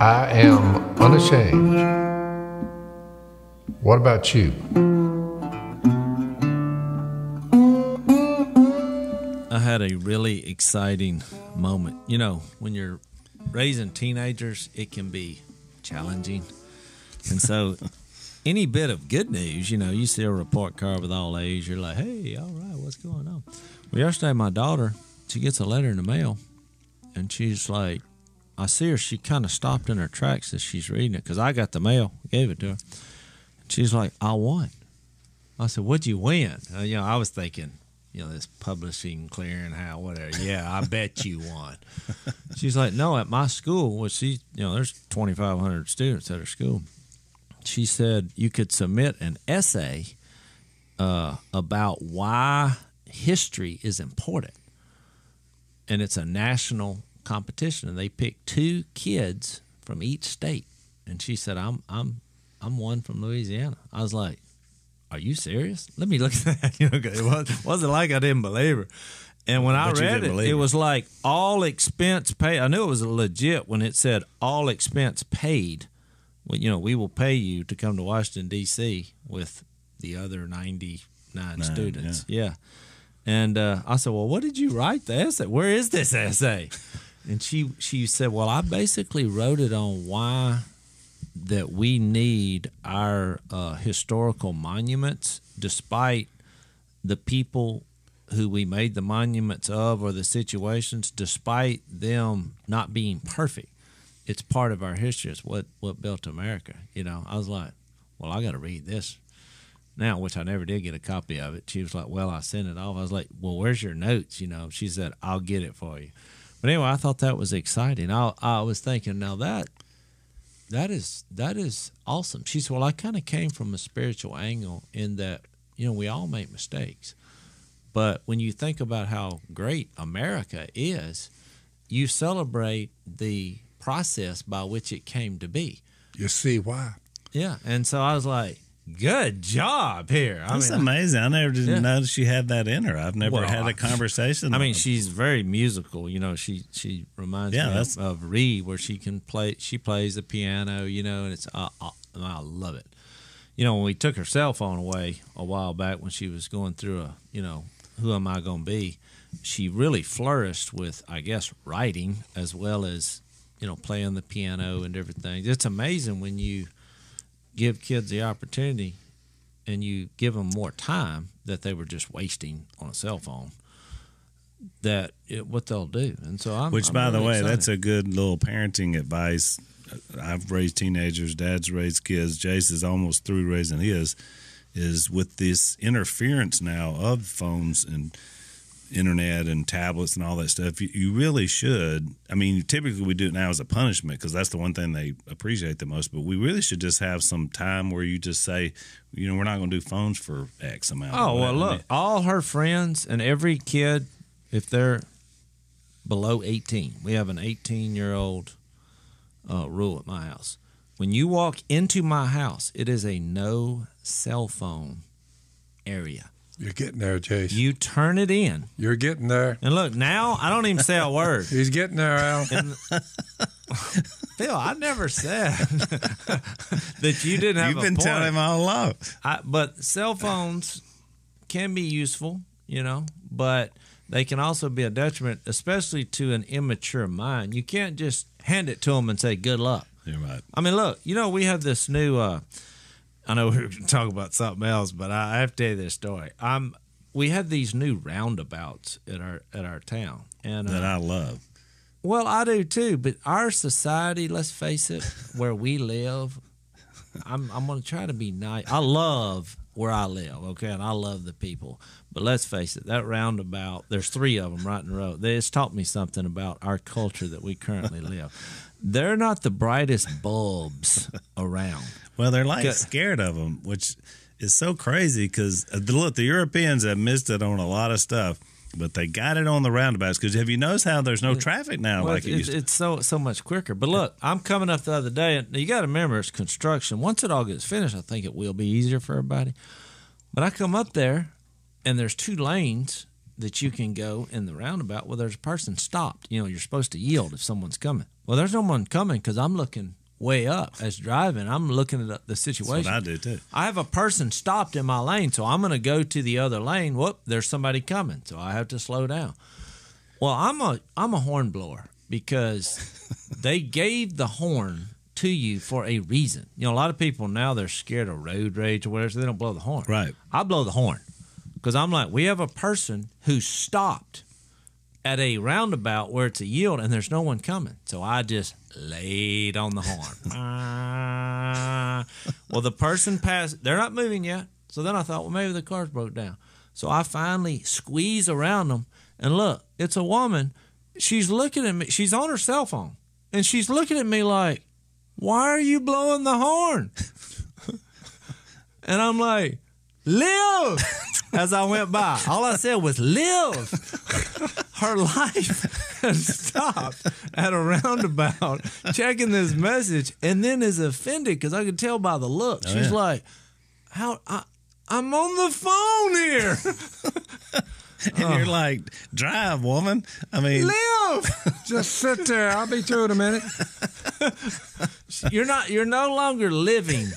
I am unashamed. What about you? I had a really exciting moment. You know, when you're raising teenagers, it can be challenging. And so any bit of good news, you know, you see a report card with all A's, you're like, hey, all right, what's going on? Well, yesterday my daughter, she gets a letter in the mail, and she's like, I see her, she kind of stopped in her tracks as she's reading it, because I got the mail, gave it to her. She's like, I won. I said, what'd you win? You know, I was thinking, you know, this publishing, clearinghouse, whatever. Yeah, I bet you won. She's like, no, at my school, well, she, you know, there's 2,500 students at her school. She said you could submit an essay about why history is important. And it's a national competition, and they picked two kids from each state. And she said, I'm one from Louisiana. I was like, are you serious? Let me look at that. You know, it wasn't like I didn't believe her. And when I read it, it was like all expense paid. I knew it was legit when it said all expense paid. Well, you know, we will pay you to come to Washington, D.C. with the other 99 students. Yeah. And I said, well, what did you write the essay? Where is this essay? And she said, well, I basically wrote it on why that we need our historical monuments, despite the people who we made the monuments of or the situations, despite them not being perfect. It's part of our history. It's what built America. You know, I was like, well, I got to read this now, which I never did get a copy of it. She was like, well, I sent it off. I was like, well, where's your notes? You know, she said, I'll get it for you. But anyway, I thought that was exciting. I was thinking, now that is awesome. She said, well, I kind of came from a spiritual angle in that, you know, we all make mistakes. But when you think about how great America is, you celebrate the process by which it came to be. You see why. Yeah. And so I was like, good job here. That's amazing. I never did notice she had that in her. I've never had a conversation. I mean, she's very musical. You know, she reminds me of Ree, where she can play. She plays the piano. You know, and it's I love it. You know, when we took her cell phone away a while back, when she was going through a, you know, who am I going to be? She really flourished with, I guess, writing as well as, you know, playing the piano and everything. It's amazing when you give kids the opportunity and you give them more time that they were just wasting on a cell phone, that what they'll do. And so I'm really excited. That's a good little parenting advice. I've raised teenagers, Dad's raised kids, Jase is almost through raising his, is with this interference now of phones and internet and tablets and all that stuff, you really should. I mean, typically we do it now as a punishment because that's the one thing they appreciate the most, but we really should just have some time where you just say, you know, we're not going to do phones for X amount. Oh, well, look, all her friends and every kid, if they're below 18, we have an 18-year-old rule at my house. When you walk into my house, it is a no cell phone area. You're getting there, Jase. You turn it in. You're getting there. And look, now I don't even say a word. He's getting there, Al. Phil, I never said that you didn't have a point. You've been telling him all along. But cell phones can be useful, you know, but they can also be a detriment, especially to an immature mind. You can't just hand it to them and say, good luck. You're right. I mean, look, you know, we have this new I know we were going to talk about something else, but I have to tell you this story. We had these new roundabouts at our town, and that I love. Well, I do too. But our society, let's face it, where we live, I'm going to try to be nice. I love where I live, okay, and I love the people. But let's face it, that roundabout, there's three of them right in a row. It's taught me something about our culture that we currently live. They're not the brightest bulbs around. Well, they're like scared of them, which is so crazy because, look, the Europeans have missed it on a lot of stuff, but they got it on the roundabouts because have you noticed how there's no traffic now like it used to? It's so much quicker. But, look, I'm coming up the other day, and you got to remember it's construction. Once it all gets finished, I think it will be easier for everybody. But I come up there, and there's two lanes that you can go in the roundabout where there's a person stopped. You know, you're supposed to yield if someone's coming. Well, there's no one coming because I'm looking way up as driving. I'm looking at the situation. That's what I do, too. I have a person stopped in my lane, so I'm going to go to the other lane. Whoop, there's somebody coming, so I have to slow down. Well, I'm a horn blower because they gave the horn to you for a reason. You know, a lot of people now, they're scared of road rage or whatever, so they don't blow the horn. Right. I blow the horn because I'm like, we have a person who stopped at a roundabout where it's a yield and there's no one coming. So I just laid on the horn. Well, the person passed. They're not moving yet. So then I thought, well, maybe the car's broke down. So I finally squeeze around them, and look, it's a woman. She's looking at me. She's on her cell phone, and she's looking at me like, why are you blowing the horn? And I'm like, live, as I went by. All I said was live. Her life has stopped at a roundabout checking this message, and then is offended because I could tell by the look. Oh, she's like, "How? I'm on the phone here." And you're like, drive, woman. I mean, live. Just sit there. I'll be through in a minute. You're no longer living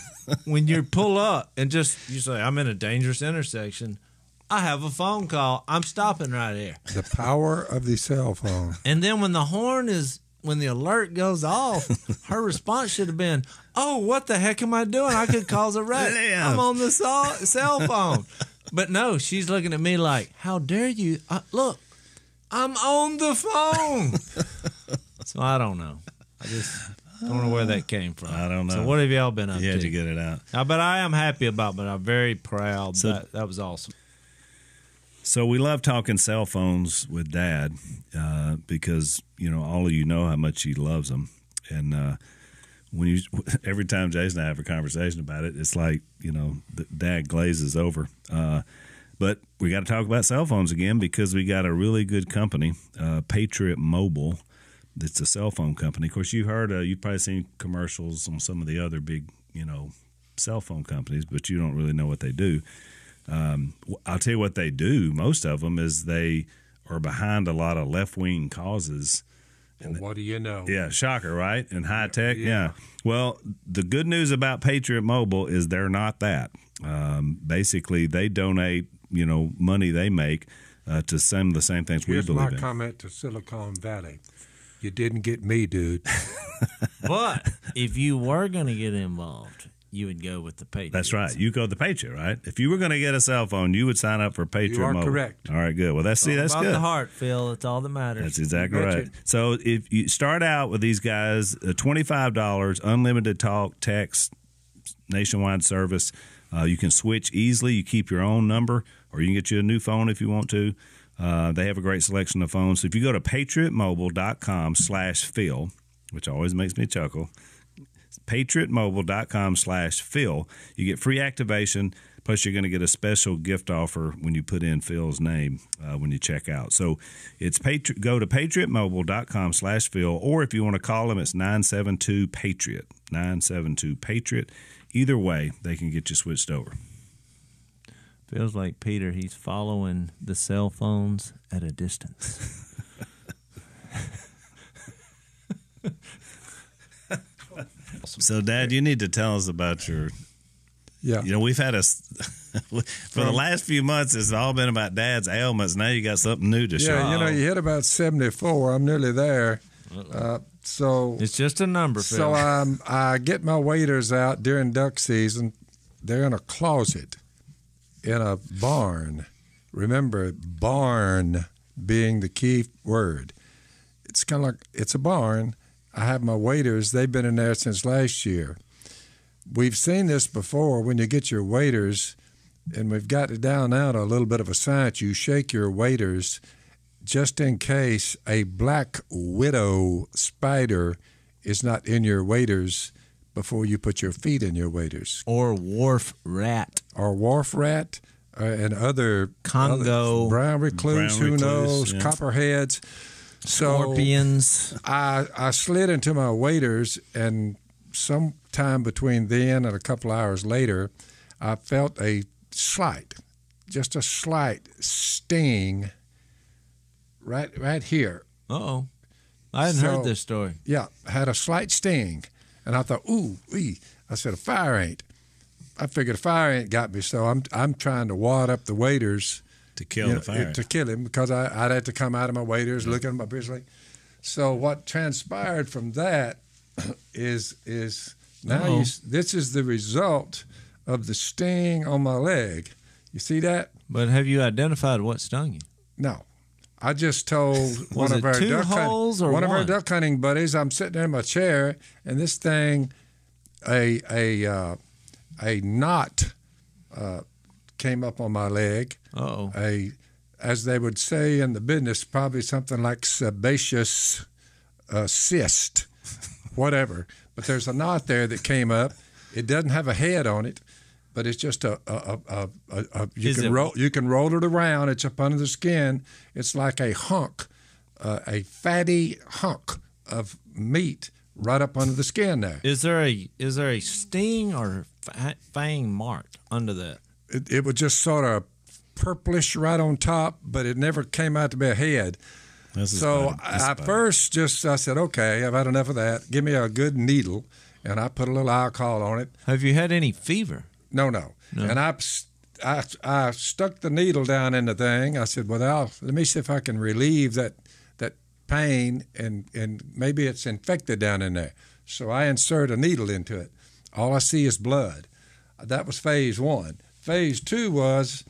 when you pull up and just you say, I'm in a dangerous intersection. I have a phone call. I'm stopping right here. The power of the cell phone. And then when the alert goes off, her response should have been, oh, what the heck am I doing? I could cause a wreck. Live. I'm on the cell phone. But no, she's looking at me like, how dare you? Look, I'm on the phone. So I don't know. I just don't know where that came from. I don't know. So what have y'all been up to? You had to get it out. But I am happy about it. But I'm very proud. So, that was awesome. So we love talking cell phones with Dad because, you know, all of you know how much he loves them. And every time Jase and I have a conversation about it, it's like, you know, Dad glazes over. But we got to talk about cell phones again because we got a really good company, Patriot Mobile. That's a cell phone company. Of course, you've probably seen commercials on some of the other big, you know, cell phone companies, but you don't really know what they do. I'll tell you what they do. Most of them is they are behind a lot of left-wing causes. Well, what do you know? Yeah, shocker, right? And high tech, yeah. Well, the good news about Patriot Mobile is they're not that. Basically, they donate, you know, money they make to some of the same things we believe in. Here's my comment to Silicon Valley. You didn't get me, dude. But if you were going to get involved, you would go with the Patriot. That's right. You go with the Patriot, right? If you were going to get a cell phone, you would sign up for Patriot Mobile. You are correct. All right, good. Well, that's good. About the heart, Phil. That's all that matters. That's exactly right. So if you start out with these guys, $25, unlimited talk, text, nationwide service. You can switch easily. You keep your own number, or you can get you a new phone if you want to. They have a great selection of phones. So if you go to patriotmobile.com/Phil, which always makes me chuckle, patriotmobile.com/Phil, you get free activation, plus you're going to get a special gift offer when you put in Phil's name when you check out. So go to patriotmobile.com/Phil, or if you want to call them, it's 972-PATRIOT, 972-PATRIOT. Either way, they can get you switched over. Feels like Peter, he's following the cell phones at a distance. So, Dad, you need to tell us about your... Yeah. You know, we've had a... For the last few months, it's all been about Dad's ailments. Now you got something new to show. Yeah, you know, you hit about 74. I'm nearly there. So it's just a number, Phil. So I get my waders out during duck season. They're in a closet. In a barn. Remember, barn being the key word. It's kind of like, it's a barn. I have my waders. They've been in there since last year. We've seen this before when you get your waders, and we've got it down now to a little bit of a science. You shake your waders just in case a black widow spider is not in your waders before you put your feet in your waders. Or wharf rat. Or wharf rat and other Congo. Brown recluse, who knows, yeah. Copperheads. Scorpions. So I slid into my waders, and sometime between then and a couple hours later, I felt just a slight sting right here. Uh-oh. I hadn't heard this story. Yeah, had a slight sting. And I thought, I said, a fire ant. I figured a fire ant got me, so I'm trying to wad up the waders to kill the fire ant. To kill him, because I'd had to come out of my waders, look at my bristling. So what transpired from that is now this is the result of the sting on my leg. You see that? But have you identified what stung you? No. I just told one of our duck hunting buddies, I'm sitting there in my chair, and this thing, a knot came up on my leg. Uh-oh. As they would say in the business, probably something like sebaceous cyst, whatever. But there's a knot there that came up. It doesn't have a head on it, but it's just you can roll it around. It's up under the skin. It's like a hunk, a fatty hunk of meat right up under the skin there. Is there a sting or fang mark under that? It was just sort of purplish right on top, but it never came out to be a head. So I first I said, okay, I've had enough of that. Give me a good needle, and I put a little alcohol on it. Have you had any fever? No. And I stuck the needle down in the thing. I said, well, let me see if I can relieve that pain, and maybe it's infected down in there. So I insert a needle into it. All I see is blood. That was phase one. Phase two was,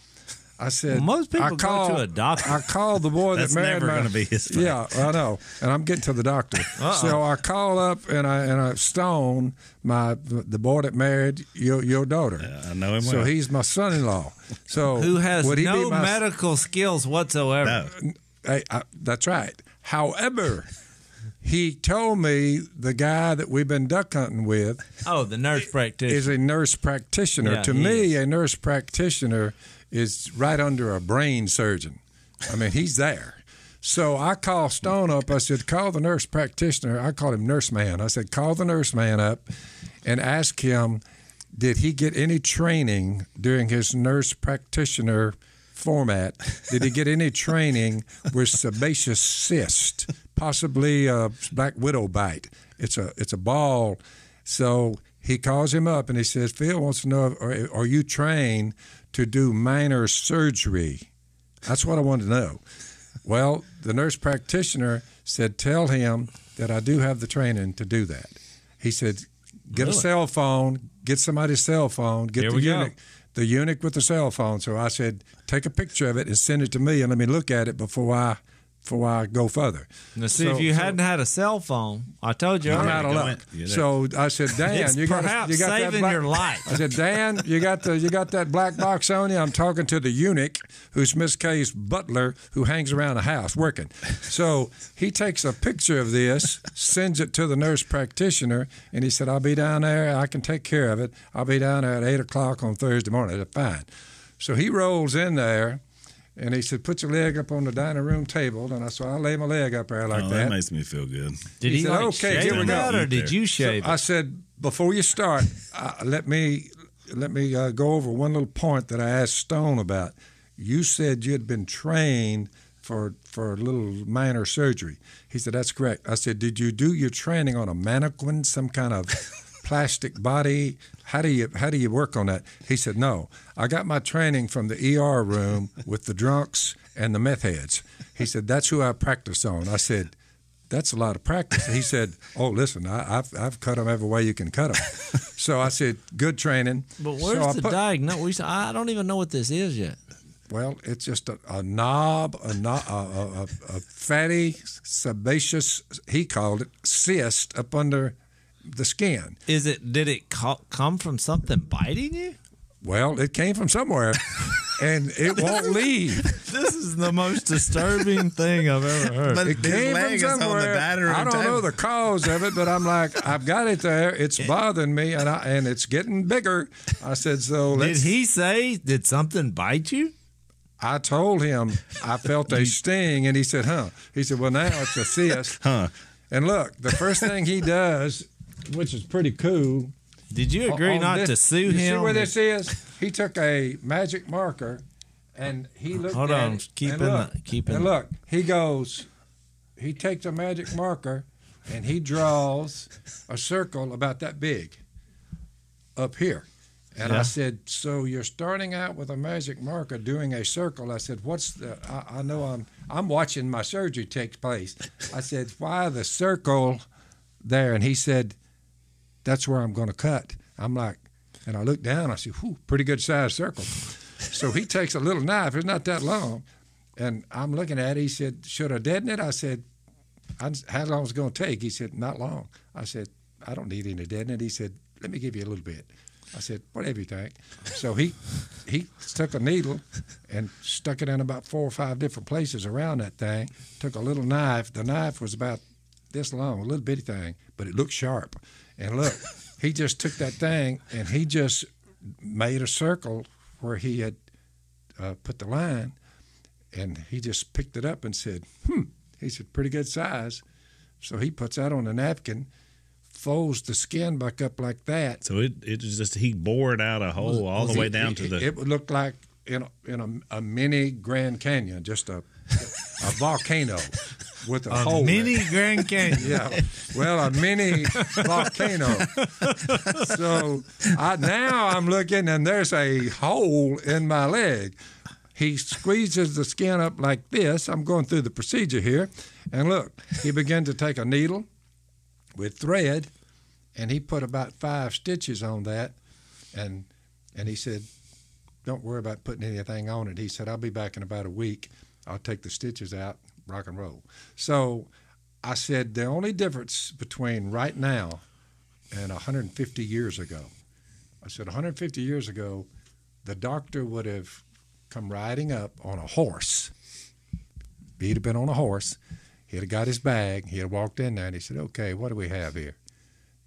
I said, most people go to a doctor. I called the boy that married my— That's never going to be his thing. Yeah, I know. And I'm getting to the doctor. Uh-oh. So I call up and I stone the boy that married your daughter. I know him well. So he's my son-in-law. So who has no medical skills whatsoever. No. That's right. However, he told me the guy that we've been duck hunting with— Oh, the nurse practitioner. Is a nurse practitioner. Yeah, to me, a nurse practitioner is right under a brain surgeon. I mean, he's there. So I called Stone up. I said, call the nurse practitioner. I called him Nurse Man. I said, call the Nurse Man up and ask him, did he get any training during his nurse practitioner format? Did he get any training with sebaceous cyst, possibly a black widow bite? It's a ball. So he calls him up, and he says, Phil wants to know, are you trained to do minor surgery? That's what I wanted to know. Well, the nurse practitioner said, tell him that I do have the training to do that. He said, get a cell phone, get somebody's cell phone, get the eunuch. The eunuch with the cell phone. So I said, take a picture of it and send it to me and let me look at it before I go further. Now, if you hadn't had a cell phone, I told you I'm out of luck. So I said, Dan, you got saving that black, your life. I said, Dan, you got that black box on you. I'm talking to the eunuch, who's Miss K's butler, who hangs around the house working. So he takes a picture of this, sends it to the nurse practitioner, and he said, I'll be down there. I can take care of it. I'll be down there at 8 o'clock on Thursday morning. That's fine. So he rolls in there. And he said, put your leg up on the dining room table. And I lay my leg up there like that. That makes me feel good. Did he said, okay, shave it out, or did you shave it? I said, before you start, let me go over one little point that I asked Stone about. You said you had been trained for a little minor surgery. He said, that's correct. I said, did you do your training on a mannequin, some kind of plastic body? How do you work on that? He said, no, I got my training from the ER room with the drunks and the meth heads. He said, that's who I practice on. I said, that's a lot of practice. He said, oh, listen, I've cut them every way you can cut them. So I said, good training. But where's the diagnosis? I don't even know what this is yet. Well, it's just a fatty, sebaceous, he called it, cyst up under the skin. Did it come from something biting you? Well, it came from somewhere, and it won't leave. This is the most disturbing thing I've ever heard. But it came from somewhere. I don't know the cause of it, but I'm like, I've got it there. It's bothering me, and it's getting bigger. I said, so let's— Did he say, did something bite you? I told him I felt a sting, and he said, huh. He said, well, now it's a cyst. Huh. And look, the first thing he does, which is pretty cool. Did you agree not to sue him? You see where this is? He took a magic marker And he looked Hold at on. It. Keep and in look, the, keep and in look, he goes, he takes a magic marker and he draws a circle about that big up here. And yeah. I said, so you're starting out with a magic marker doing a circle. I said, what's the, I know I'm watching my surgery take place. I said, why the circle there? And he said, that's where I'm going to cut. I'm like, and I looked down, I said, whew, pretty good sized circle. So he takes a little knife, it's not that long, and I'm looking at it. He said, should I deaden it? I said, how long is it going to take? He said, not long. I said, I don't need any deadening. He said, let me give you a little bit. I said, whatever you think. So he took a needle and stuck it in about 4 or 5 different places around that thing, took a little knife. The knife was about this long, a little bitty thing, but it looked sharp. And look, he just took that thing and he just made a circle where he had put the line, and he just picked it up and said, he said, pretty good size. So he puts that on a napkin, folds the skin back up like that. So it was just, he bored out a hole all the way down to the... It would look like in a mini Grand Canyon, just a volcano with a hole. A mini Grand Canyon. Yeah. Well, a mini volcano. So now I'm looking, and there's a hole in my leg. He squeezes the skin up like this. I'm going through the procedure here. And look, he began to take a needle with thread, and he put about 5 stitches on that. And he said, don't worry about putting anything on it. He said, I'll be back in about a week. I'll take the stitches out, rock and roll. So I said, the only difference between right now and 150 years ago, I said 150 years ago, the doctor would have come riding up on a horse. He'd have been on a horse. He'd have got his bag. He had walked in there, and he said, okay, what do we have here?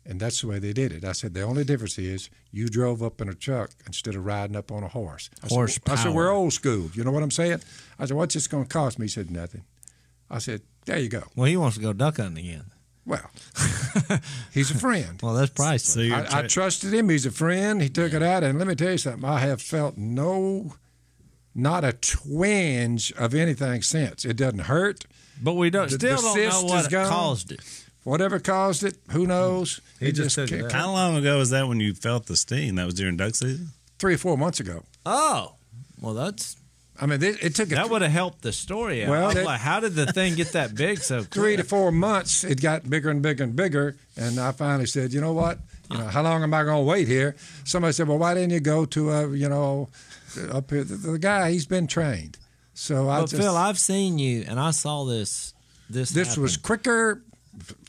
And that's the way they did it. I said, the only difference is you drove up in a truck instead of riding up on a horse. I said, we're old school. You know what I'm saying? I said, what's this going to cost me? He said, nothing. I said, there you go. Well, he wants to go duck hunting again. Well, he's a friend. Well, that's priceless. So I trusted him. He's a friend. He took it out. And let me tell you something. I have felt not a twinge of anything since. It doesn't hurt. But we still don't know what caused it. Whatever caused it, who knows? He just took it out. How long ago was that when you felt the sting? That was during duck season? 3 or 4 months ago. Oh. Well, that's... I mean, it took... That would have helped the story out. Well, like, how did the thing get that big so quick? 3 to 4 months, it got bigger and bigger and bigger, and I finally said, you know what? You know, how long am I going to wait here? Somebody said, well, why didn't you go to, up here? The guy, he's been trained. So Phil, I've seen you, and I saw this. This happen. Was quicker,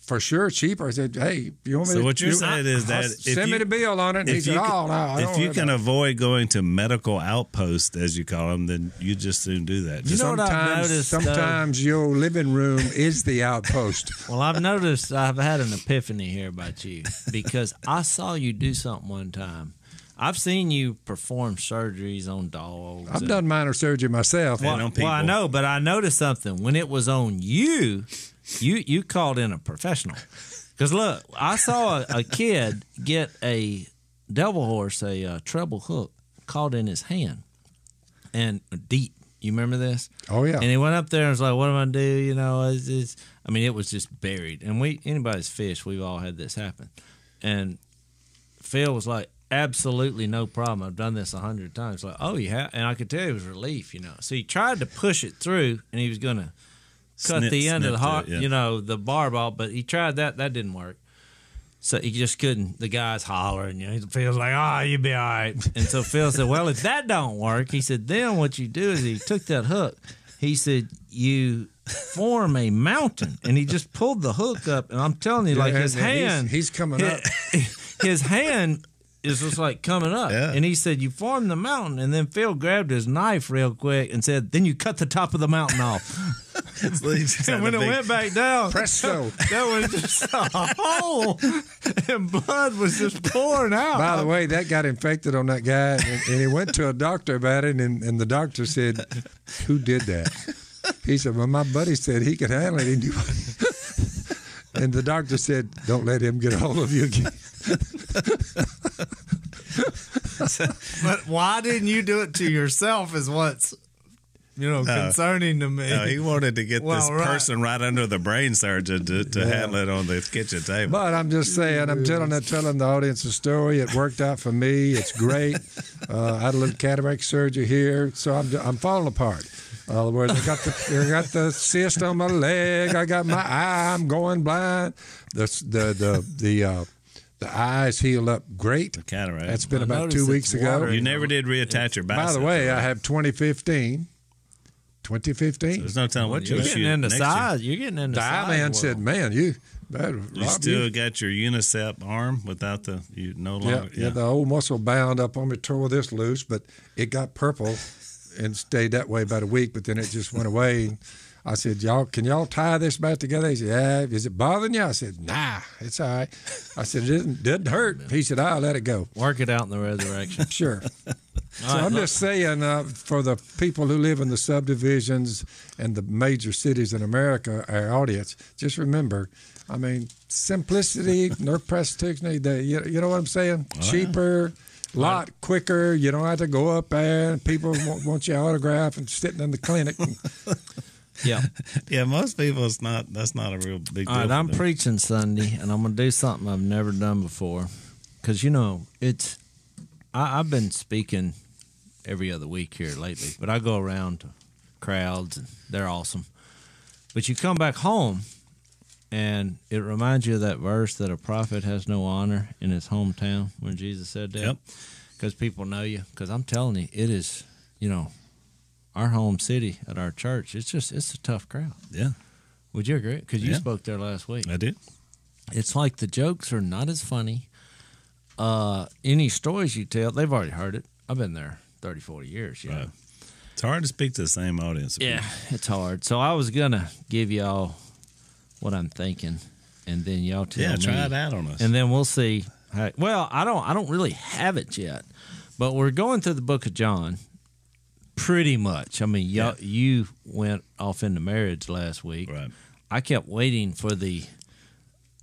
for sure, cheaper. I said, hey, you want me to... So what you're saying is that... Send me the bill on it. And he said, if you can avoid going to medical outposts, as you call them, then you just soon do that. You know what I've noticed? Sometimes your living room is the outpost. Well, I've noticed, I've had an epiphany here about you, because I saw you do something one time. I've seen you perform surgeries on dogs. I've done minor surgery myself. Well, I know, but I noticed something. When it was on you... You called in a professional. Because, look, I saw a kid get a devil horse, a treble hook, caught in his hand. And deep. You remember this? Oh, yeah. And he went up there and was like, what am I going to do? You know, I mean, it was just buried. And anybody's fish, we've all had this happen. And Phil was like, absolutely no problem. I've done this 100 times. Like, oh, you have? And I could tell it was relief, you know. So he tried to push it through, and he was going to cut the end of the heart, yeah. You know, the barb off, but he tried that. That didn't work. So he just couldn't. The guy's hollering. You know, Phil's like, oh, you'll be all right. And so Phil said, well, if that don't work, he said, then what you do is he took that hook. He said, you form a mountain. And he just pulled the hook up. And I'm telling you, yeah, like his hand. He's coming up. His hand is just like coming up. Yeah. And he said, you form the mountain. And then Phil grabbed his knife real quick and said, then you cut the top of the mountain off. And when it went back down, presto, there was just a hole, and blood was just pouring out. By the way, that got infected on that guy, and he went to a doctor about it, and the doctor said, who did that? He said, well, my buddy said he could handle it. And the doctor said, don't let him get a hold of you again. But why didn't you do it to yourself is what's concerning to me. No, he wanted to get person right under the brain surgeon to handle it on the kitchen table. But I'm just saying, I'm telling the audience a story. It worked out for me. It's great. I had a little cataract surgery here, so I'm falling apart. In other words, I got the cyst on my leg. I got my eye. I'm going blind. The eye's healed up great. The cataract. That's been about 2 weeks ago. You never did reattach your bicep. By the way, I have 2015. 2015. So there's no telling what you're getting into size. You're getting into size. The eye man said, "Man, you." You still got your unicep arm without the no longer. Yeah, the old muscle bound up on me, tore this loose, but it got purple and stayed that way about a week. But then it just went away. I said, "Y'all, can y'all tie this back together?" He said, "Yeah, is it bothering you?" I said, "Nah, it's all right." I said, "It didn't hurt." He said, "I'll let it go. Work it out in the resurrection." Sure. So I'm just saying, for the people who live in the subdivisions and the major cities in America, our audience, just remember, I mean, simplicity, nerve plasticity. You know what I'm saying? Wow. Cheaper. A lot quicker. You don't have to go up there and people want your autograph and sitting in the clinic. Yeah. Yeah, most people, that's not a real big deal. All right, I'm preaching Sunday, and I'm going to do something I've never done before. Because, you know, I've been speaking every other week here lately, but I go around to crowds, and they're awesome. But you come back home, and it reminds you of that verse that a prophet has no honor in his hometown when Jesus said that. Yep. Because people know you. Because I'm telling you, it is, you know, our home city at our church, it's a tough crowd. Yeah. Would you agree? Because you spoke there last week. I did. It's like the jokes are not as funny. Any stories you tell, they've already heard it. I've been there 30, 40 years. You know? It's hard to speak to the same audience. Yeah, it's hard. So I was going to give y'all what I'm thinking, and then y'all tell me. Yeah, try it out on us. And then we'll see. Well, I don't really have it yet, but we're going through the book of John. Pretty much. I mean, you went off into marriage last week. Right. I kept waiting for the,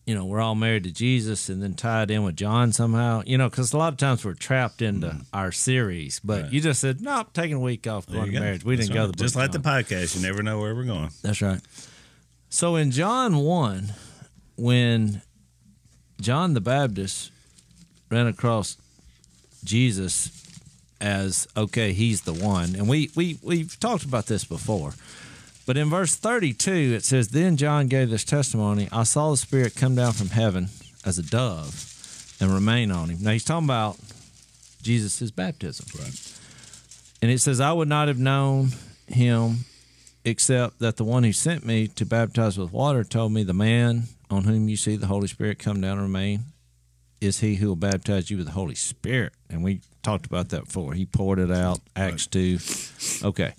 you know, we're all married to Jesus and then tied in with John somehow. You know, because a lot of times we're trapped into our series. But you just said, no, I'm taking a week off going to marriage. We didn't go to the book. Just like the podcast. You never know where we're going. That's right. So in John 1, when John the Baptist ran across Jesus as, okay, he's the one. And we've talked about this before. But in verse 32, it says, "Then John gave this testimony, I saw the Spirit come down from heaven as a dove and remain on him." Now, he's talking about Jesus' baptism. Right. And it says, "I would not have known him except that the one who sent me to baptize with water told me, the man on whom you see the Holy Spirit come down and remain is he who will baptize you with the Holy Spirit." And we talked about that before. He poured it out, Acts 2. Okay.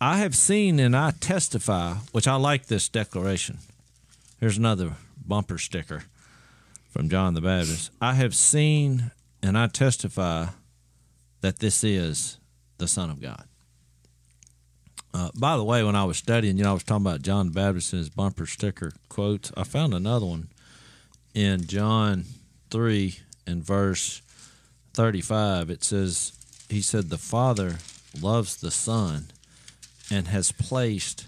"I have seen and I testify," which I like this declaration. Here's another bumper sticker from John the Baptist. "I have seen and I testify that this is the Son of God." By the way, when I was studying, you know, I was talking about John the Baptist and his bumper sticker quotes. I found another one in John 3 and verse 35. It says, he said, "The Father loves the Son and has placed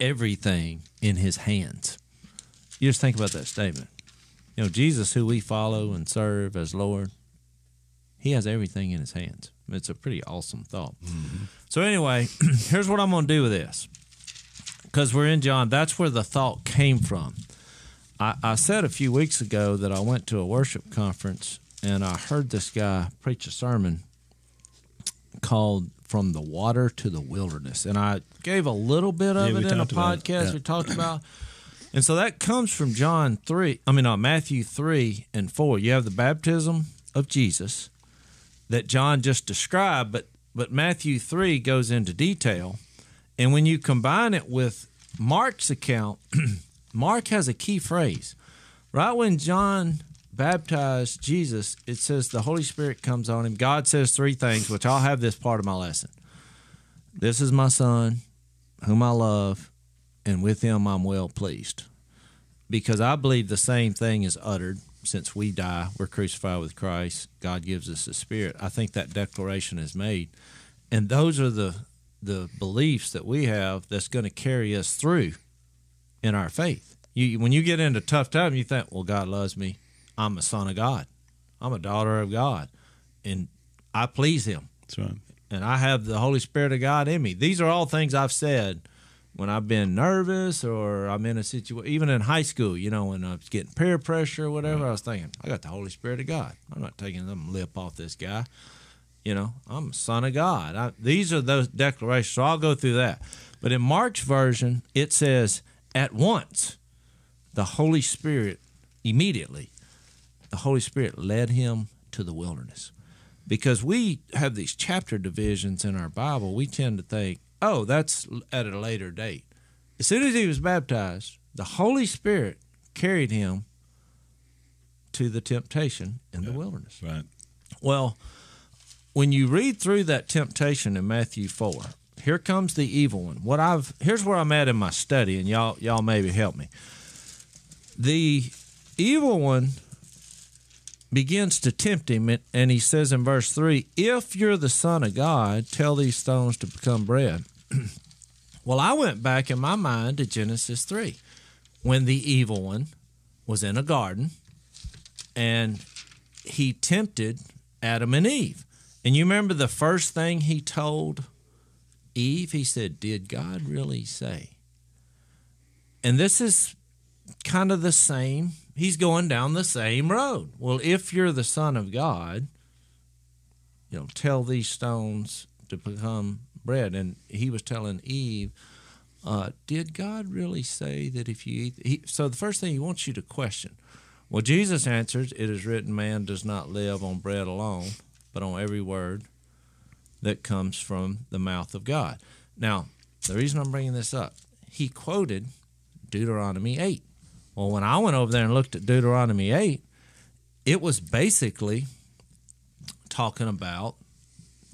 everything in his hands." You just think about that statement. You know, Jesus, who we follow and serve as Lord, he has everything in his hands. It's a pretty awesome thought. Mm-hmm. So anyway, here's what I'm going to do with this. Because we're in John. That's where the thought came from. I said a few weeks ago that I went to a worship conference and I heard this guy preach a sermon called "From the Water to the Wilderness." And I gave a little bit of it in a podcast we talked about. And so that comes from Matthew 3 and 4. You have the baptism of Jesus that John just described, but Matthew 3 goes into detail. And when you combine it with Mark's account, Mark has a key phrase. Right when John baptized Jesus, it says the Holy Spirit comes on him. God says three things, which I'll have this part of my lesson. "This is my Son, whom I love, and with him I'm well pleased." Because I believe the same thing is uttered. Since we die, we're crucified with Christ. God gives us the Spirit. I think that declaration is made. And those are the the beliefs that we have that's going to carry us through in our faith. When you get into tough time, you think, well, God loves me. I'm a son of God. I'm a daughter of God. And I please him. That's right. And I have the Holy Spirit of God in me. These are all things I've said when I've been nervous or I'm in a situation, even in high school, you know, when I was getting peer pressure or whatever, I was thinking, I got the Holy Spirit of God. I'm not taking them lip off this guy. You know, I'm a son of God. These are those declarations, so I'll go through that. But in Mark's version, it says, at once, the Holy Spirit, immediately, the Holy Spirit led him to the wilderness. Because we have these chapter divisions in our Bible, we tend to think, oh, that's at a later date. As soon as he was baptized, the Holy Spirit carried him to the temptation in the wilderness. Right. Well, when you read through that temptation in Matthew 4, here comes the evil one. Here's where I'm at in my study, and y'all maybe help me. The evil one begins to tempt him, and he says in verse 3, if you're the Son of God, tell these stones to become bread. Well, I went back in my mind to Genesis 3, when the evil one was in a garden, and he tempted Adam and Eve. And you remember the first thing he told Eve? He said, did God really say? And this is kind of the same. He's going down the same road. Well, if you're the Son of God, you know, tell these stones to become bread. And he was telling Eve, did God really say that if you eat? So the first thing he wants you to question. Well, Jesus answers, it is written, man does not live on bread alone, but on every word that comes from the mouth of God. Now, the reason I'm bringing this up, he quoted Deuteronomy 8. Well, when I went over there and looked at Deuteronomy 8, it was basically talking about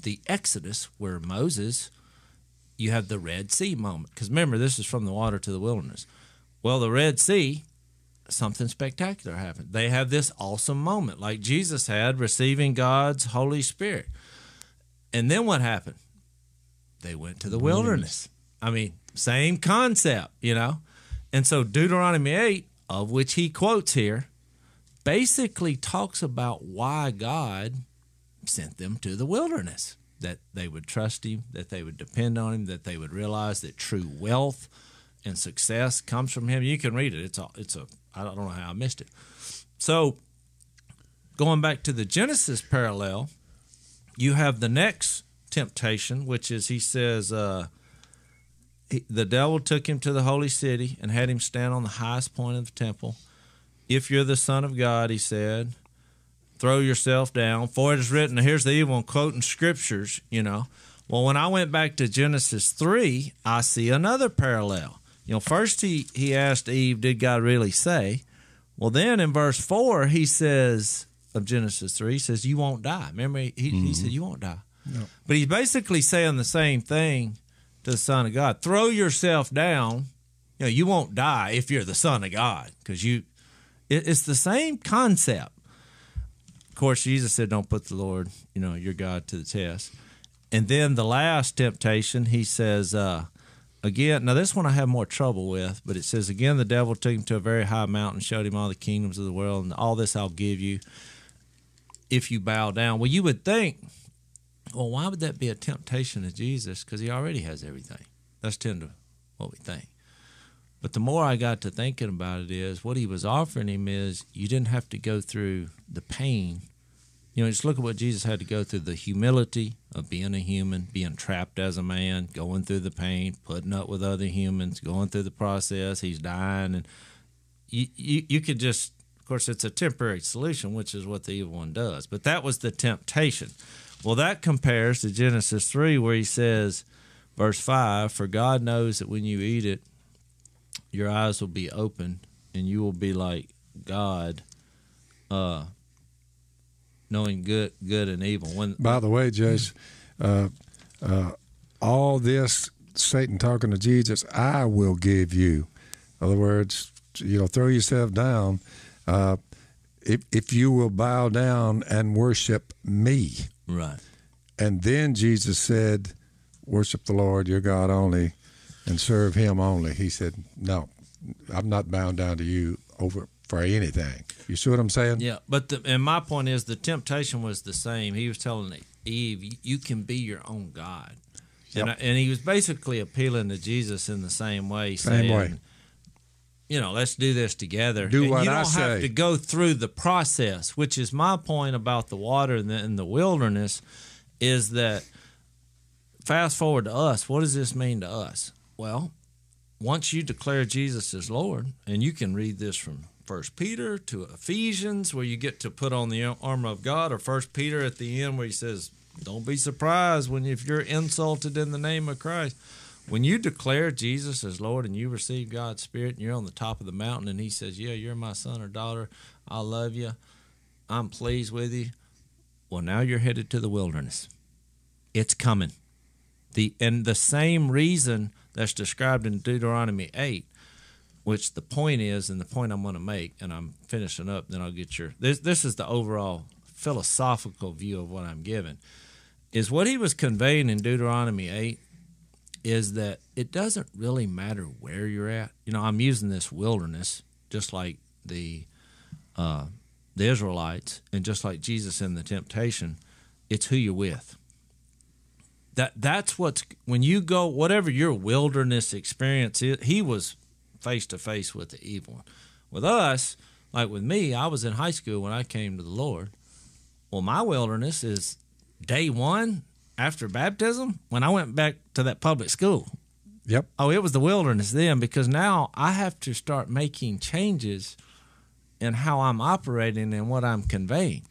the Exodus where Moses, you have the Red Sea moment. Because remember, this is from the water to the wilderness. Well, the Red Sea, something spectacular happened. They have this awesome moment like Jesus had, receiving God's Holy Spirit. And then what happened? They went to the wilderness. I mean, same concept, you know. And so Deuteronomy 8, of which he quotes here, basically talks about why God sent them to the wilderness, that they would trust him, that they would depend on him, that they would realize that true wealth and success comes from him. You can read it. I don't know how I missed it. So going back to the Genesis parallel, you have the next temptation, which is he says, the devil took him to the holy city and had him stand on the highest point of the temple. If you're the Son of God, he said, throw yourself down, for it is written. Here's the evil one quoting scriptures, you know. Well, when I went back to Genesis 3, I see another parallel. You know, first he asked Eve, did God really say? Well, then in verse 4, he says, of Genesis 3, he says, you won't die. Remember, he said, you won't die. No. But he's basically saying the same thing to the Son of God. Throw yourself down. You know, you won't die if you're the Son of God, because it's the same concept. Of course, Jesus said, don't put the Lord, you know, your God to the test. And then the last temptation, he says, again, now this one I have more trouble with, but it says, again, the devil took him to a very high mountain, showed him all the kingdoms of the world, and all this I'll give you if you bow down. Well, you would think, well, why would that be a temptation to Jesus? Because he already has everything. That's tend to what we think. But the more I got to thinking about it is what he was offering him is you didn't have to go through the pain. You know, just look at what Jesus had to go through, the humility of being a human, being trapped as a man, going through the pain, putting up with other humans, going through the process. He's dying. And you could just, of course, it's a temporary solution, which is what the evil one does. But that was the temptation. Well, that compares to Genesis 3 where he says, verse 5, for God knows that when you eat it, your eyes will be open and you will be like God, knowing good and evil. By the way, Jase, all this, Satan talking to Jesus, I will give you. In other words, you know, throw yourself down if you will bow down and worship me. Right. And then Jesus said, worship the Lord your God only and serve him only. He said, no, I'm not bound down to you over for anything. You see what I'm saying? Yeah, but and my point is the temptation was the same. He was telling Eve, you can be your own God. Yep. And he was basically appealing to Jesus in the same way, saying, you know, let's do this together. Do what I say. You don't have to go through the process, which is my point about the water and the wilderness, is that fast forward to us, what does this mean to us? Well, once you declare Jesus as Lord, and you can read this from 1 Peter to Ephesians, where you get to put on the armor of God, or 1 Peter at the end where he says, don't be surprised if you're insulted in the name of Christ. When you declare Jesus as Lord and you receive God's Spirit and you're on the top of the mountain and he says, yeah, you're my son or daughter, I love you, I'm pleased with you, well, now you're headed to the wilderness. It's coming. And the same reason that's described in Deuteronomy 8, which the point is, and the point I'm going to make, and I'm finishing up, then I'll get your... This is the overall philosophical view of what I'm giving, is what he was conveying in Deuteronomy 8, is that it doesn't really matter where you're at. You know, I'm using this wilderness just like the Israelites and just like Jesus in the temptation. It's who you're with. That's what's – when you go – whatever your wilderness experience is, he was face-to-face with the evil one. With us, like with me, I was in high school when I came to the Lord. Well, my wilderness is day one – after baptism, when I went back to that public school. Yep. Oh, it was the wilderness then, because now I have to start making changes in how I'm operating and what I'm conveying.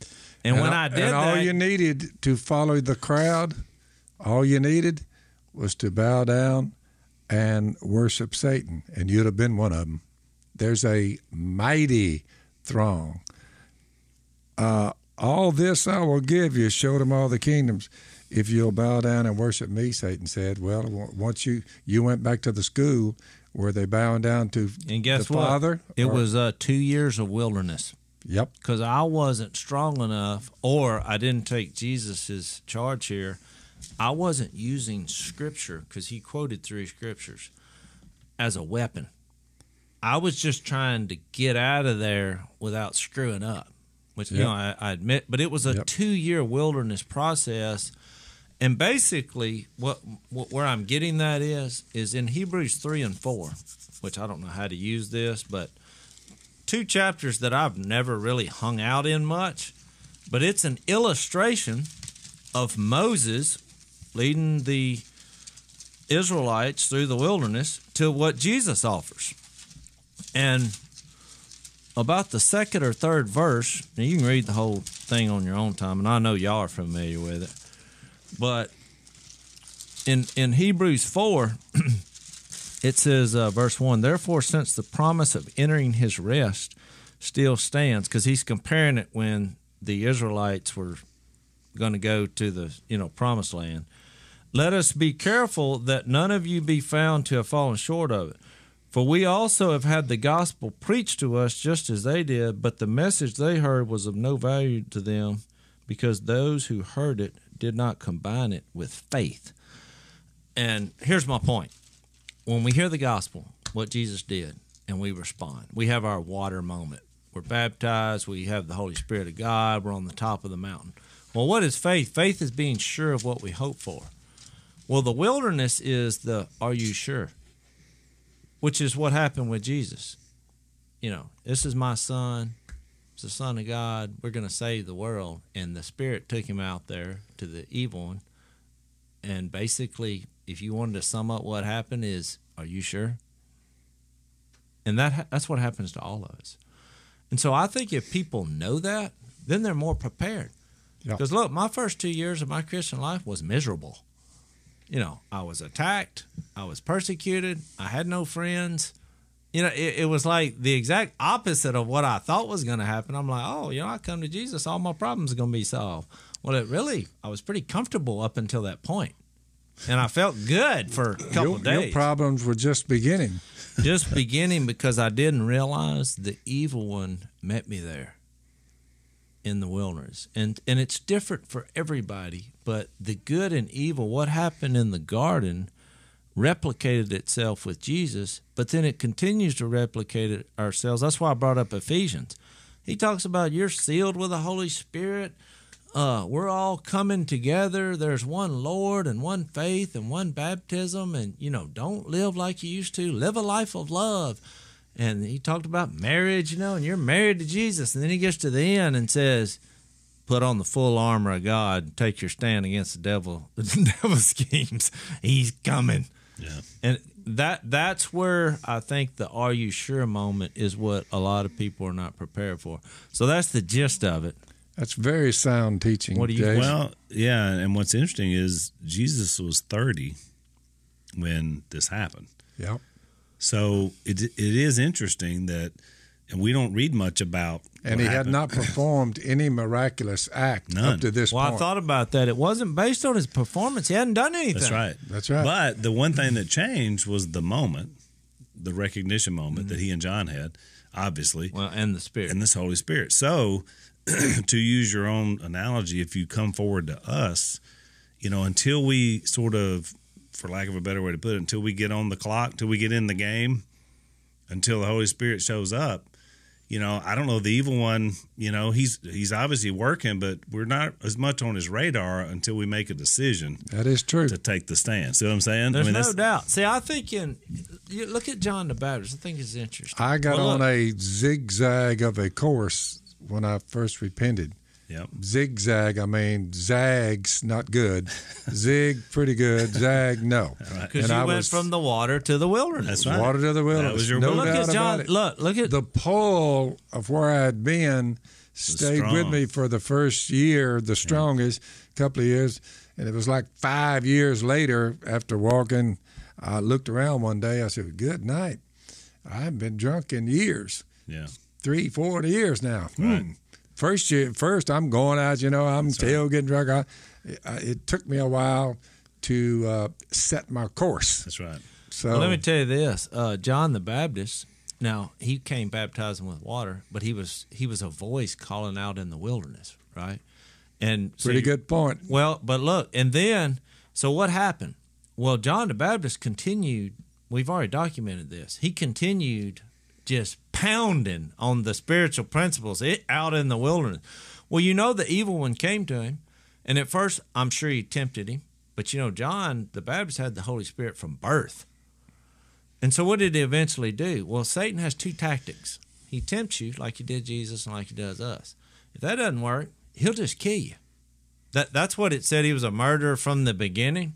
And when I did that... all you needed to follow the crowd, all you needed was to bow down and worship Satan, and you'd have been one of them. There's a mighty throng. All this I will give you, showed them all the kingdoms. If you'll bow down and worship me, Satan said. Well, once you went back to the school, were they bowing down to the Father? It was 2 years of wilderness. Yep. Because I wasn't strong enough, or I didn't take Jesus's charge here. I wasn't using Scripture, because he quoted 3 Scriptures, as a weapon. I was just trying to get out of there without screwing up, which you know, I admit. But it was a 2-year wilderness process. And basically, where I'm getting that is in Hebrews 3 and 4, which I don't know how to use this, but 2 chapters that I've never really hung out in much, but it's an illustration of Moses leading the Israelites through the wilderness to what Jesus offers. And about the 2nd or 3rd verse, now you can read the whole thing on your own time, and I know y'all are familiar with it. But in Hebrews 4, it says, verse 1, therefore, since the promise of entering his rest still stands, because he's comparing it when the Israelites were going to go to the promised land, let us be careful that none of you be found to have fallen short of it. For we also have had the gospel preached to us just as they did, but the message they heard was of no value to them, because those who heard it did not combine it with faith. And here's my point. When we hear the gospel, what Jesus did, and we respond, we have our water moment. We're baptized. We have the Holy Spirit of God. We're on the top of the mountain. Well, what is faith? Faith is being sure of what we hope for. Well, the wilderness is the are you sure, which is what happened with Jesus. You know, this is my son. The Son of God, we're going to save the world. And the Spirit took him out there to the evil one. And basically, if you wanted to sum up what happened is, are you sure? And that's what happens to all of us. And so I think if people know that, then they're more prepared. Because look, my first 2 years of my Christian life was miserable. You know, I was attacked. I was persecuted. I had no friends. You know, it was like the exact opposite of what I thought was going to happen. I'm like, oh, I come to Jesus, all my problems are going to be solved. Well, I was pretty comfortable up until that point. And I felt good for a couple of days. Your problems were just beginning. Just beginning, because I didn't realize the evil one met me there. in the wilderness. And it's different for everybody, but the good and evil, what happened in the garden, replicated itself with Jesus, but then it continues to replicate it ourselves. That's why I brought up Ephesians. He talks about you're sealed with the Holy Spirit. We're all coming together. There's one Lord and one faith and one baptism. And, you know, don't live like you used to. Live a life of love. And he talked about marriage, you know, and you're married to Jesus. And then he gets to the end and says, put on the full armor of God and take your stand against the devil's schemes. He's coming. Yeah. And that's where I think the are you sure moment is what a lot of people are not prepared for. So that's the gist of it. That's very sound teaching. What do you? Jase? Well, yeah, and what's interesting is Jesus was 30 when this happened. Yeah. So it is interesting that, and we don't read much about. And he happened. Had not performed any miraculous act None. Up to this point. Well, I thought about that. It wasn't based on his performance. He hadn't done anything. That's right. That's right. But the one thing that changed was the moment, the recognition moment that he and John had, obviously. Well, and the Spirit. And this Holy Spirit. So. To use your own analogy, if you come forward to us, you know, until we sort of, for lack of a better way to put it, until we get on the clock, until we get in the game, until the Holy Spirit shows up, you know, I don't know, the evil one, you know, he's obviously working, but we're not as much on his radar until we make a decision. That is true. To take the stand. See what I'm saying? There's no doubt. See, I think you look at John the Baptist. I think it's interesting. I got on a zigzag of a course when I first repented. Yep. Zigzag, I mean, zag's not good. Zig, pretty good. Zag, no. Because you went from the water to the wilderness. That's right. Water to the wilderness. That was your no doubt about it. Look at the pull of where I had been stayed with me for the first year, the strongest couple of years. And it was like 5 years later, after walking, I looked around one day. I said, good night. I haven't been drunk in years. Yeah. 3-4 years now. Right. First I'm going out, you know, I'm tailgating drunk. It took me a while to set my course. That's right. So well, let me tell you this, John the Baptist. Now he came baptizing with water, but he was a voice calling out in the wilderness, right? And pretty good point. Well, but look, and then so what happened? Well, John the Baptist continued. We've already documented this. He continued just pounding on the spiritual principles out in the wilderness. Well, you know, the evil one came to him, and at first, I'm sure he tempted him. But, you know, John the Baptist had the Holy Spirit from birth. And so what did he eventually do? Well, Satan has two tactics. He tempts you like he did Jesus and like he does us. If that doesn't work, he'll just kill you. That's what it said. He was a murderer from the beginning,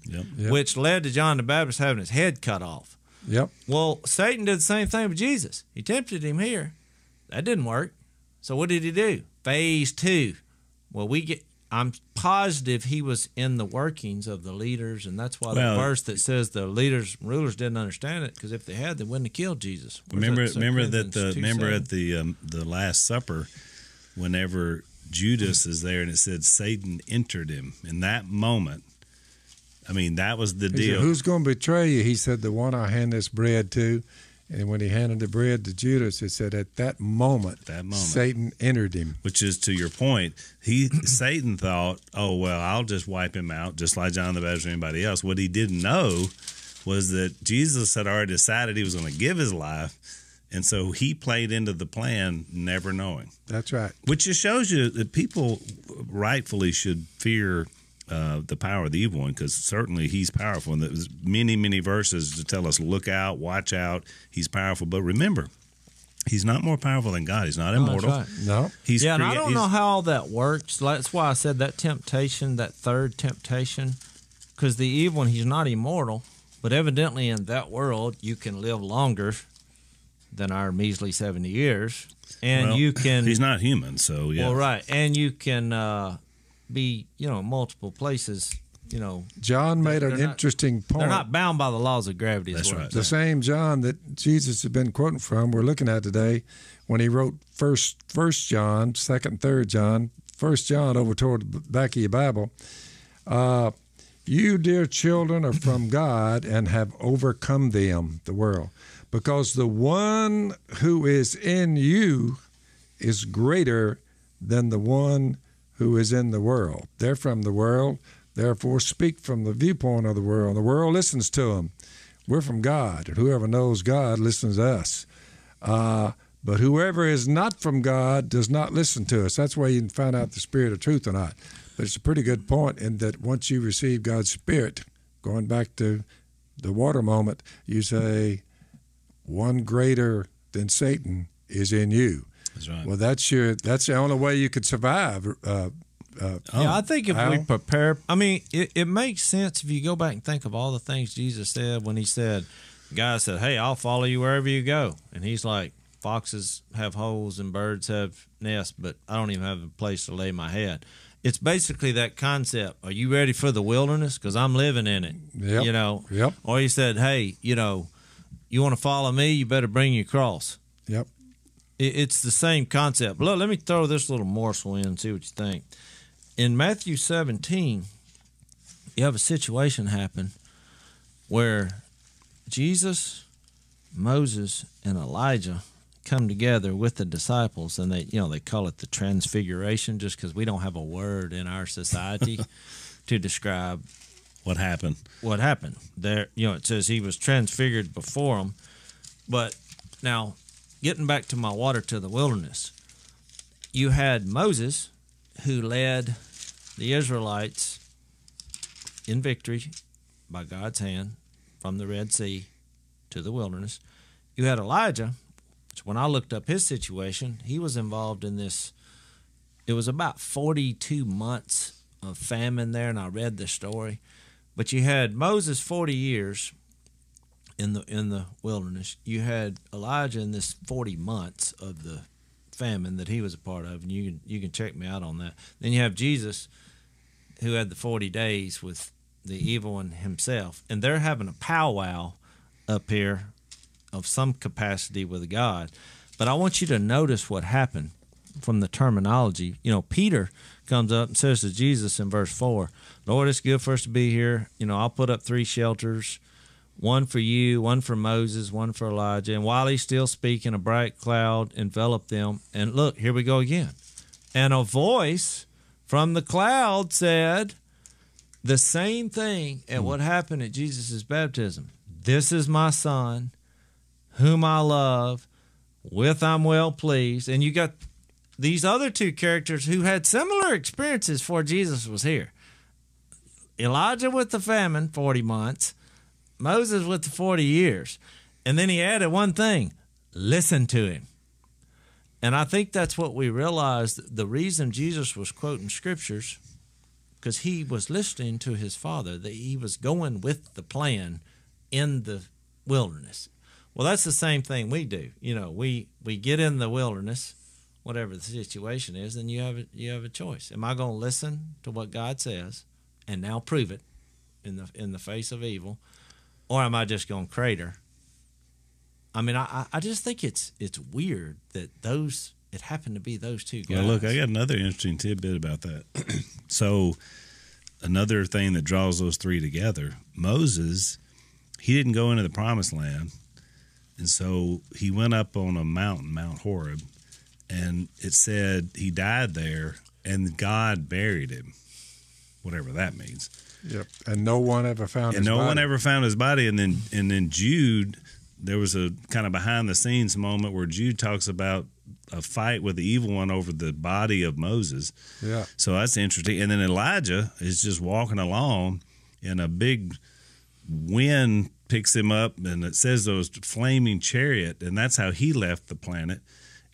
which led to John the Baptist having his head cut off. Yep. Well, Satan did the same thing with Jesus. He tempted him here. That didn't work. So what did he do? Phase two. Well, I'm positive he was in the workings of the leaders, and that's why the verse that says the leaders and rulers didn't understand it, because if they had, they wouldn't have killed Jesus. Remember at the Last Supper, whenever Judas is there, and it said Satan entered him in that moment. I mean, that was the deal. He said, who's going to betray you? He said, the one I hand this bread to. And when he handed the bread to Judas, it said at that moment, Satan entered him. Which is to your point. Satan thought, oh, well, I'll just wipe him out, just like John the Baptist or anybody else. What he didn't know was that Jesus had already decided he was going to give his life. And so he played into the plan, never knowing. That's right. Which just shows you that people rightfully should fear the power of the evil one, because certainly he's powerful. And there's many, many verses to tell us, look out, watch out. He's powerful. But remember, he's not more powerful than God. He's not immortal. Right. No. And I don't know how all that works. That's why I said that temptation, that third temptation, because the evil one, he's not immortal. But evidently in that world, you can live longer than our measly 70 years. And well, you can... He's not human, so yeah. Well, right. And you can... be, you know, multiple places, you know. John made an interesting point. They're not bound by the laws of gravity. That's right. The same John that Jesus had been quoting from, we're looking at today, when he wrote First John, Second, Third John, First John over toward the back of your Bible. You, dear children, are from God and have overcome them, the world, because the one who is in you is greater than the one who is in the world. They're from the world, therefore speak from the viewpoint of the world. The world listens to them. We're from God, and whoever knows God listens to us. But whoever is not from God does not listen to us. That's where you can find out the spirit of truth or not. But it's a pretty good point in that once you receive God's spirit, going back to the water moment, you say, one greater than Satan is in you. That's right. Well, that's the only way you could survive. Yeah, I think if we prepare, I mean, it makes sense if you go back and think of all the things Jesus said when he said, the guy said, hey, I'll follow you wherever you go. And he's like, foxes have holes and birds have nests, but I don't even have a place to lay my head. It's basically that concept. Are you ready for the wilderness? Because I'm living in it, yep. You know. Yep. Or he said, hey, you know, you want to follow me? You better bring your cross. Yep. It's the same concept. Look, let me throw this little morsel in and see what you think. In Matthew 17, you have a situation happen where Jesus, Moses, and Elijah come together with the disciples, and they call it the transfiguration just because we don't have a word in our society to describe what happened. What happened there? You know, it says he was transfigured before them. But now, getting back to my water to the wilderness, you had Moses who led the Israelites in victory by God's hand from the Red Sea to the wilderness. You had Elijah. When I looked up his situation, he was involved in this. It was about 42 months of famine there, and I read the story. But you had Moses 40 years in the wilderness. You had Elijah in this 40 months of the famine that he was a part of, and you can check me out on that. Then you have Jesus, who had the 40 days with the evil one himself, and they're having a powwow up here of some capacity with God. But I want you to notice what happened from the terminology. You know, Peter comes up and says to Jesus in verse 4, Lord, it's good for us to be here. You know, I'll put up 3 shelters, one for you, one for Moses, one for Elijah. And while he's still speaking, a bright cloud enveloped them. And look, here we go again. And a voice from the cloud said the same thing at what happened at Jesus' baptism. This is my son, whom I love, with I'm well pleased. And you got these other two characters who had similar experiences before Jesus was here. Elijah with the famine, 40 months. Moses with the 40 years. And then he added one thing, listen to him. And I think that's what we realized. The reason Jesus was quoting scriptures, because he was listening to his father, that he was going with the plan in the wilderness. Well, that's the same thing we do. You know, we get in the wilderness, whatever the situation is, and you have a choice. Am I going to listen to what God says and now prove it in the face of evil, or am I just going to crater? I mean, I just think it's weird that it happened to be those two guys. Yeah, look, I got another interesting tidbit about that. So another thing that draws those three together, Moses, he didn't go into the promised land. And so he went up on a mountain, Mount Horeb, and it said he died there, and God buried him, whatever that means. Yep. And no one ever found his body. And no one ever found his body. And then Jude, there was a kind of behind-the-scenes moment where Jude talks about a fight with the evil one over the body of Moses. Yeah. So that's interesting. And then Elijah is just walking along, and a big wind picks him up, and it says those flaming chariot, and that's how he left the planet.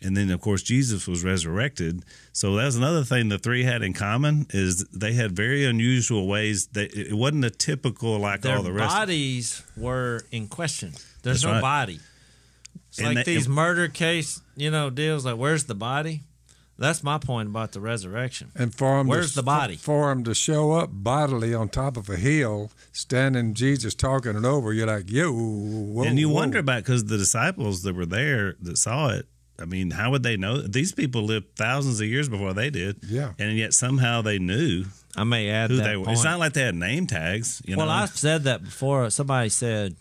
And then, of course, Jesus was resurrected. So that was another thing the three had in common, is they had very unusual ways. It wasn't a typical like all the rest. Their bodies were in question. There's no body. It's like these murder case, you know, deals, like where's the body? That's my point about the resurrection. And for him, where's the body? For him to show up bodily on top of a hill, standing Jesus talking it over, you're like, yo, whoa, and you wonder about, because the disciples that were there that saw it, I mean, how would they know? These people lived thousands of years before they did. Yeah. And yet somehow they knew. I may add who they were. It's not like they had name tags. You know? Well, I've said that before. Somebody said,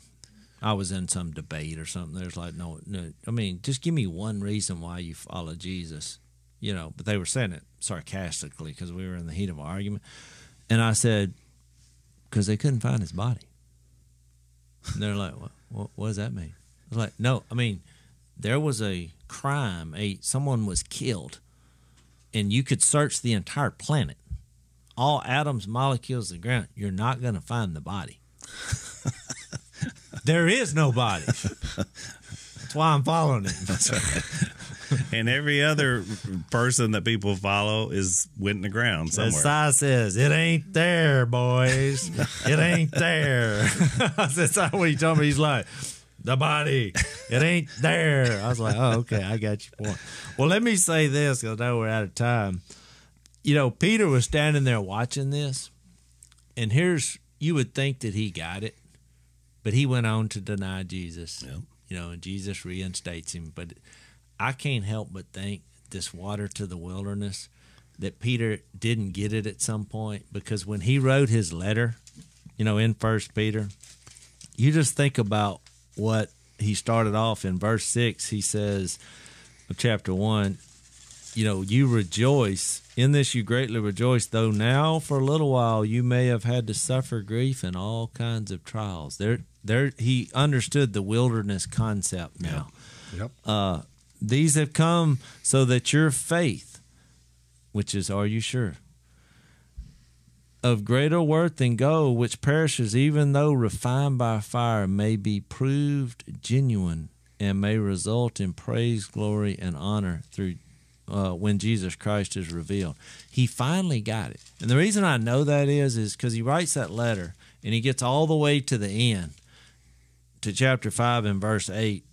I was in some debate or something. There's like, no, I mean, just give me one reason why you follow Jesus. you know, but they were saying it sarcastically because we were in the heat of an argument. And I said, because they couldn't find his body. And they're like, what does that mean? I was like, no, I mean, there was a crime, someone was killed, and you could search the entire planet, all atoms, molecules, the ground. You're not going to find the body. There is no body. That's why I'm following it. That's right. And every other person that people follow is went in the ground somewhere. As Si says, it ain't there, boys. It ain't there. That's what he told me. He's like, the body, it ain't there. I was like, oh, okay, I got your point. Well, let me say this, because I know we're out of time. You know, Peter was standing there watching this, and you would think that he got it, but he went on to deny Jesus. Yep. You know, and Jesus reinstates him. But I can't help but think this water to the wilderness, that Peter didn't get it at some point, because when he wrote his letter, you know, in 1 Peter, you just think about what he started off in verse 6, he says of chapter 1, you know, you rejoice. In this you greatly rejoice, though now for a little while you may have had to suffer grief and all kinds of trials. He understood the wilderness concept now. Yep. Yep. These have come so that your faith, which is, are you sure, of greater worth than gold, which perishes even though refined by fire, may be proved genuine and may result in praise, glory, and honor through when Jesus Christ is revealed. He finally got it. And the reason I know that is because he writes that letter and he gets all the way to the end, to chapter 5 and verse 8,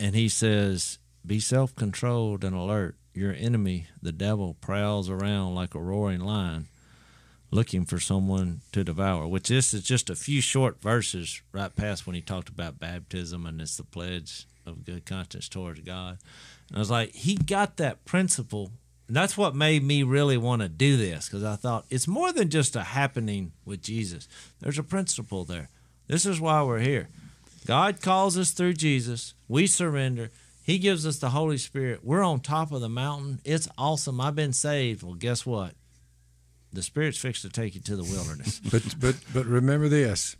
and he says, be self-controlled and alert. Your enemy, the devil, prowls around like a roaring lion, looking for someone to devour, which this is just a few short verses right past when he talked about baptism and it's the pledge of good conscience towards God. And I was like, he got that principle. And that's what made me really want to do this, because I thought it's more than just a happening with Jesus. There's a principle there. This is why we're here. God calls us through Jesus. We surrender. He gives us the Holy Spirit. We're on top of the mountain. It's awesome. I've been saved. Well, guess what? The Spirit's fixed to take you to the wilderness. but remember this,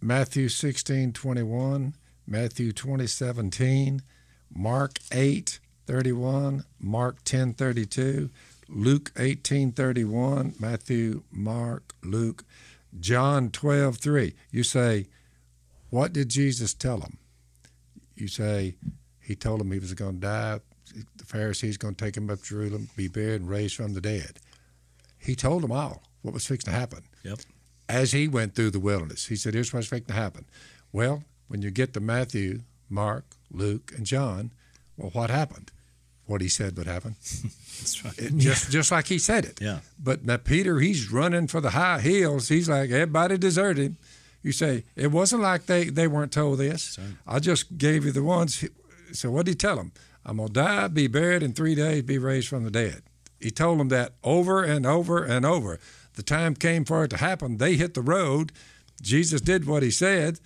Matthew 16:21, Matthew 20:17, Mark 8:31, Mark 10:32, Luke 18:31, Matthew, Mark, Luke, John 12:3. You say, what did Jesus tell them? You say, he told them he was going to die. The Pharisees going to take him up to Jerusalem, be buried, and raised from the dead. He told them all what was fixing to happen. Yep. As he went through the wilderness, he said, here's what's fixing to happen. Well, when you get to Matthew, Mark, Luke, and John, well, what happened? What he said would happen. That's right. Just like he said it. Yeah. But now Peter, he's running for the high hills. He's like, everybody deserted him. You say, it wasn't like they weren't told this. Right. I just gave you the ones. So what did he tell them? I'm going to die, be buried in 3 days, be raised from the dead. He told them that over and over and over. The time came for it to happen. They hit the road. Jesus did what he said,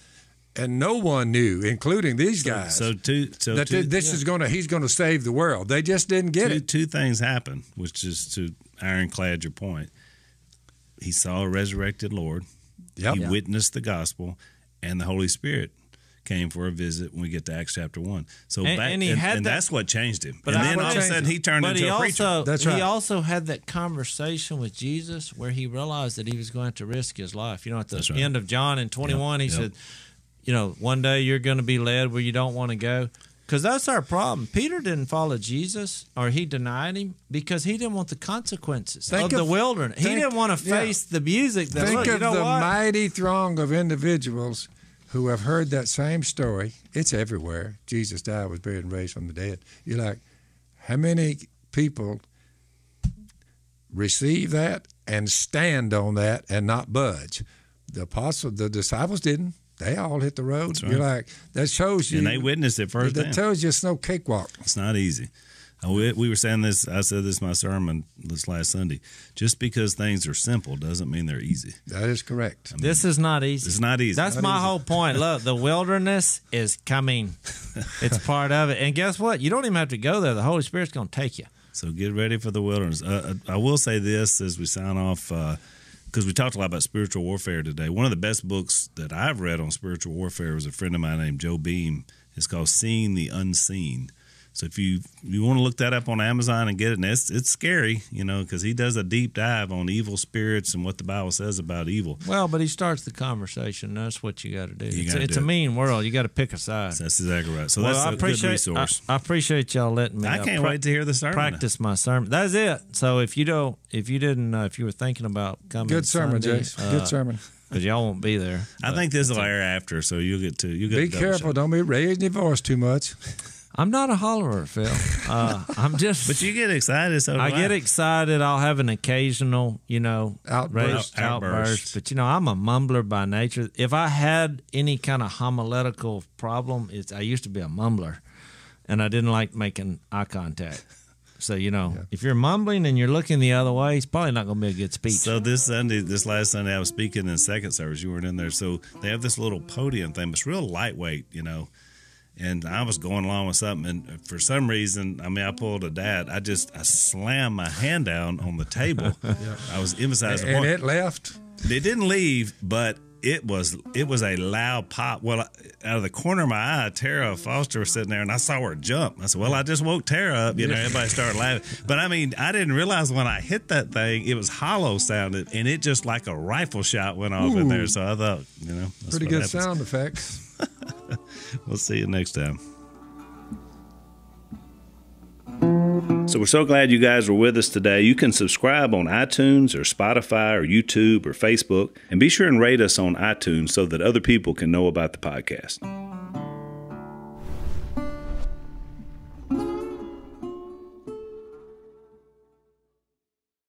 and no one knew, including these guys, he's going to save the world. They just didn't get it. Two things happened, which is to ironclad your point. He saw a resurrected Lord. Yep. He witnessed the gospel, and the Holy Spirit came for a visit when we get to Acts chapter 1. So that's what changed him. But then all of a sudden he turned into a preacher. That's right. He also had that conversation with Jesus where he realized that he was going to risk his life. You know, at the end of John in 21, he said, you know, one day you're going to be led where you don't want to go. Because that's our problem. Peter didn't follow Jesus, or he denied him, because he didn't want the consequences of the wilderness. He didn't want to face the music. Think of the mighty throng of individuals who have heard that same story. It's everywhere. Jesus died, was buried, and raised from the dead. You're like, how many people receive that and stand on that and not budge? The disciples didn't. They all hit the road. That's right. You're like, that shows you. And they witnessed it firsthand. That tells you it's no cakewalk. It's not easy. We were saying this, I said this in my sermon this last Sunday. Just because things are simple doesn't mean they're easy. That is correct. I mean, this is not easy. It's not easy. That's my whole point. Look, the wilderness is coming. It's part of it. And guess what? You don't even have to go there. The Holy Spirit's going to take you. So get ready for the wilderness. I will say this as we sign off, because we talked a lot about spiritual warfare today. One of the best books that I've read on spiritual warfare was a friend of mine named Joe Beam. It's called Seeing the Unseen. So if you want to look that up on Amazon and get it, and it's scary, you know, because he does a deep dive on evil spirits and what the Bible says about evil. Well, but he starts the conversation. That's what you got to do. It's a mean world. You got to pick a side. That's exactly right. So that's a good resource. I appreciate y'all letting me. I can't wait to hear the sermon. Practice my sermon. That's it. So if you were thinking about coming, good sermon, Jase. Good sermon. Because y'all won't be there. I think this will air after, so you'll get to. Be careful. Don't be raising your voice too much. I'm not a hollerer, Phil. I'm just. But you get excited, so do I get excited. I'll have an occasional, outburst. But I'm a mumbler by nature. If I had any kind of homiletical problem, I used to be a mumbler, and I didn't like making eye contact. So if you're mumbling and you're looking the other way, it's probably not going to be a good speech. So this last Sunday, I was speaking in second service. You weren't in there, so they have this little podium thing. It's real lightweight, And I was going along with something, and for some reason, I pulled a dad. I slammed my hand down on the table. Yeah. I was emphasizing. And it left. It didn't leave, but it was a loud pop. Well, out of the corner of my eye, Tara Foster was sitting there, and I saw her jump. I said, well, I just woke Tara up. Everybody started laughing. But, I didn't realize when I hit that thing, it was hollow sounded, and it just like a rifle shot went off in there. So I thought, that's pretty good sound effects. We'll see you next time. So we're so glad you guys were with us today. You can subscribe on iTunes or Spotify or YouTube or Facebook, and be sure and rate us on iTunes so that other people can know about the podcast.